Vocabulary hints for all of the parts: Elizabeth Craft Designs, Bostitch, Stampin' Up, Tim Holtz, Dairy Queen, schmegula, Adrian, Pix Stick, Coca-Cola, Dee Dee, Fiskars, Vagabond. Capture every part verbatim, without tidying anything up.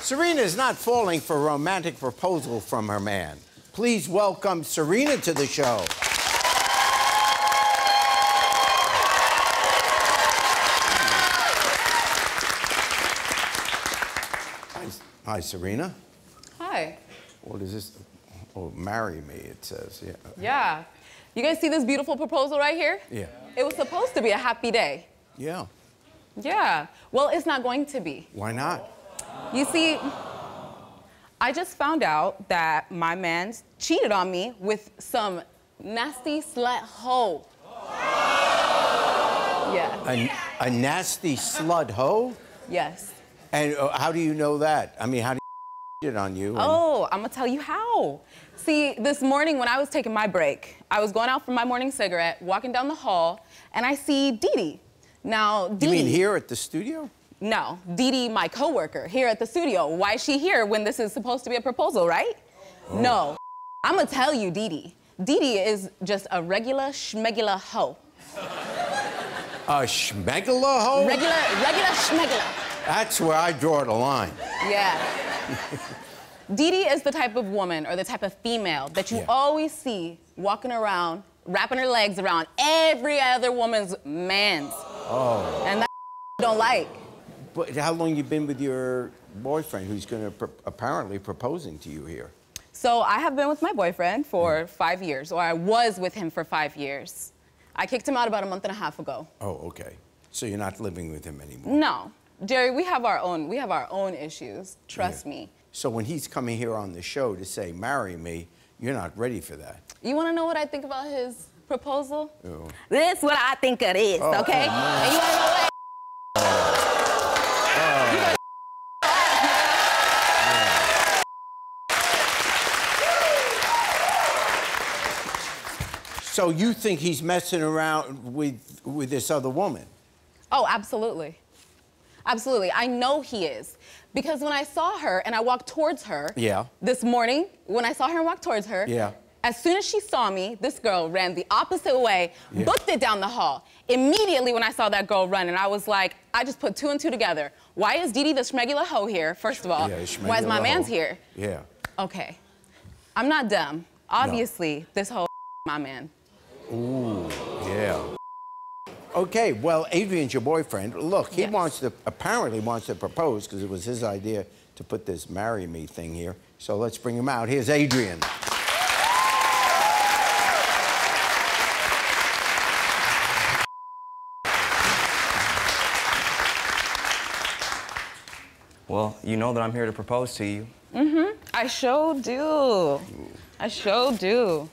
Serena is not falling for a romantic proposal from her man. Please welcome Serena to the show. Hi, Serena. Hi. What is this? Oh, marry me, it says. Yeah. Yeah. You guys see this beautiful proposal right here? Yeah. It was supposed to be a happy day. Yeah. Yeah. Well, it's not going to be. Why not? You see, I just found out that my man cheated on me with some nasty slut hoe. Oh. Yes. A, a nasty slut hoe? Yes. And how do you know that? I mean, how do you cheat on you? And... Oh, I'm gonna tell you how. See, this morning when I was taking my break, I was going out for my morning cigarette, walking down the hall, and I see Dee Dee. Now, Dee Dee... You mean here at the studio? No, Dee Dee, my coworker, here at the studio. Why is she here when this is supposed to be a proposal, right? Oh. No, I'm gonna tell you, Dee Dee. Dee Dee is just a regular schmegula hoe. A schmegula hoe? Regular, regular schmegula. That's where I draw the line. Yeah. Dee Dee is the type of woman or the type of female that you yeah. always see walking around, wrapping her legs around every other woman's man's. Oh. And that don't like. But how long you been with your boyfriend who's gonna pr apparently proposing to you here? So I have been with my boyfriend for mm. five years, or I was with him for five years. I kicked him out about a month and a half ago. Oh, okay. So you're not living with him anymore? No. Jerry, we have our own, we have our own issues, trust yeah. me. So when he's coming here on the show to say, marry me, you're not ready for that. You wanna know what I think about his proposal? Ew. This is what I think it is, oh, okay? Oh, and you wanna know what? Oh. You know, oh. Oh. So you think he's messing around with, with this other woman? Oh, absolutely. Absolutely, I know he is. Because when I saw her and I walked towards her yeah. this morning, when I saw her and walked towards her, yeah. as soon as she saw me, this girl ran the opposite way, yeah. booked it down the hall. Immediately when I saw that girl run, and I was like, I just put two and two together. Why is Dee Dee the schmegula hoe here, first of all? Yeah, why is my man's here? Yeah. Okay, I'm not dumb. Obviously, no. this whole my man. Ooh, yeah. Okay, well, Adrian's your boyfriend. Look, he yes. wants to, apparently wants to propose because it was his idea to put this marry me thing here. So let's bring him out. Here's Adrian. Well, you know that I'm here to propose to you. Mm-hmm. I sure do. I sure do.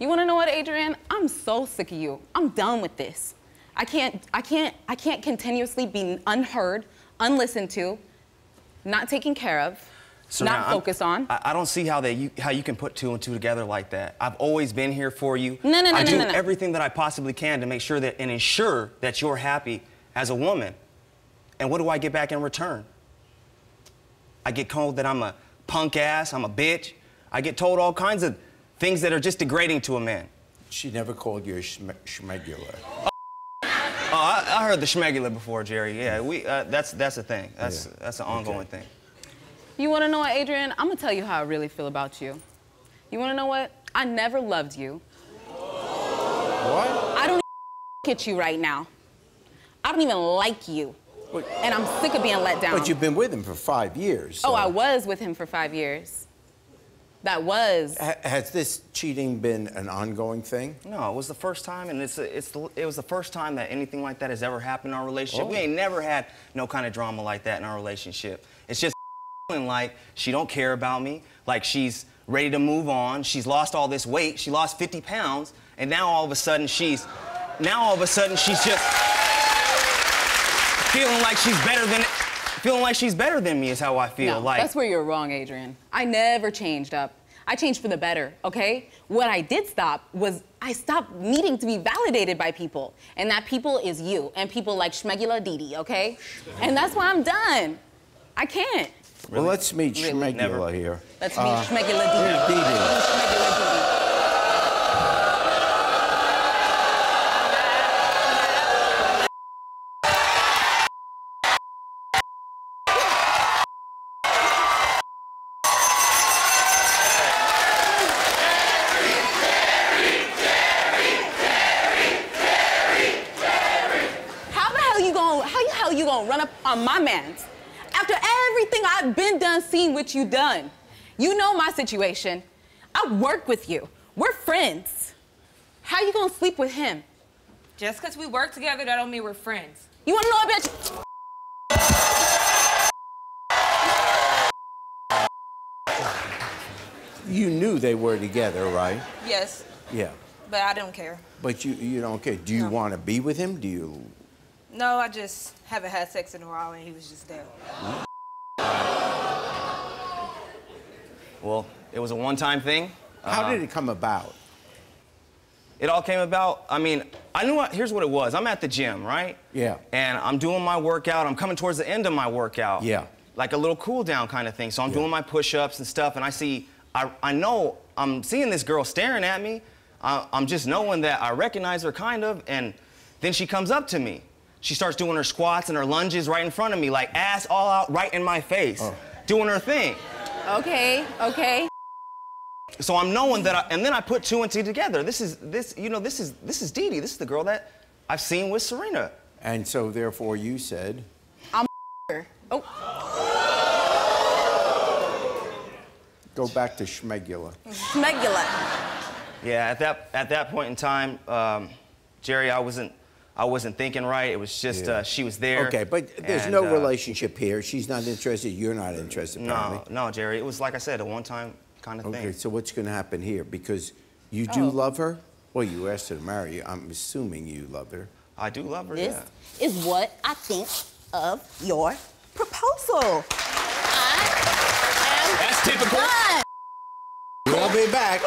You wanna know what, Adrian? I'm so sick of you. I'm done with this. I can't, I can't, I can't continuously be unheard, unlistened to, not taken care of, so not focused on. I, I don't see how that you, how you can put two and two together like that. I've always been here for you. No, no, no, I no, no, no. I do everything that I possibly can to make sure that and ensure that you're happy as a woman. And what do I get back in return? I get told that I'm a punk ass, I'm a bitch. I get told all kinds of things that are just degrading to a man. She never called you a schm schmegula. Oh. Oh, I, I heard the schmegula before, Jerry. Yeah, we, uh, that's, that's a thing. That's, yeah. that's an ongoing okay. thing. You wanna know what, Adrian? I'm gonna tell you how I really feel about you. You wanna know what? I never loved you. What? I don't even at you right now. I don't even like you. But, and I'm sick of being let down. But you've been with him for five years. So. Oh, I was with him for five years. That was. H has this cheating been an ongoing thing? No, it was the first time, and it's, it's the, it was the first time that anything like that has ever happened in our relationship. Oh. We ain't never had no kind of drama like that in our relationship. It's just feeling like she don't care about me, like she's ready to move on. She's lost all this weight. She lost fifty pounds, and now all of a sudden she's, now all of a sudden she's just feeling like she's better than. Feeling like she's better than me is how I feel. No, like that's where you're wrong, Adrian. I never changed up. I changed for the better, okay? What I did stop was I stopped needing to be validated by people. And that people is you and people like Schmegula Dee Dee, okay? And that's why I'm done. I can't. Really? Well, let's meet really? Schmegula never. Here. Let's uh, meet Schmegula Dee Dee. Dee Dee. gonna run up on my mans? After everything I've been done, seen what you done. You know my situation. I work with you. We're friends. How you gonna sleep with him? Just because we work together, that don't mean we're friends. You wanna know a bitch? You knew they were together, right? Yes. Yeah. But I don't care. But you, you don't care. Do you no. want to be with him? Do you? No, I just haven't had sex in a while, and he was just there. Well, it was a one-time thing. How uh, did it come about? It all came about, I mean, I knew, I, here's what it was. I'm at the gym, right? Yeah. And I'm doing my workout. I'm coming towards the end of my workout. Yeah. Like a little cool-down kind of thing. So I'm yeah. doing my push-ups and stuff, and I see... I, I know I'm seeing this girl staring at me. I, I'm just knowing that I recognize her, kind of, and then she comes up to me. She starts doing her squats and her lunges right in front of me, like ass all out right in my face, oh. doing her thing. Okay, okay. So I'm knowing that, I, and then I put two and two together. This is, this, you know, this is, this is Dee Dee. This is the girl that I've seen with Serena. And so, therefore, you said... I'm her. Oh. Go back to Schmegula. Schmegula. Yeah, at that at that point in time, um, Jerry, I wasn't I wasn't thinking right. It was just yeah. uh, she was there. Okay, but there's and, no uh, relationship here. She's not interested. You're not interested. No, apparently. no, Jerry. It was like I said, a one-time kind of okay, thing. Okay, so what's going to happen here? Because you do oh. love her. Well, you asked her to marry you. I'm assuming you love her. I do love her. This yeah. is what I think of your proposal. I am. That's typical. We'll be back.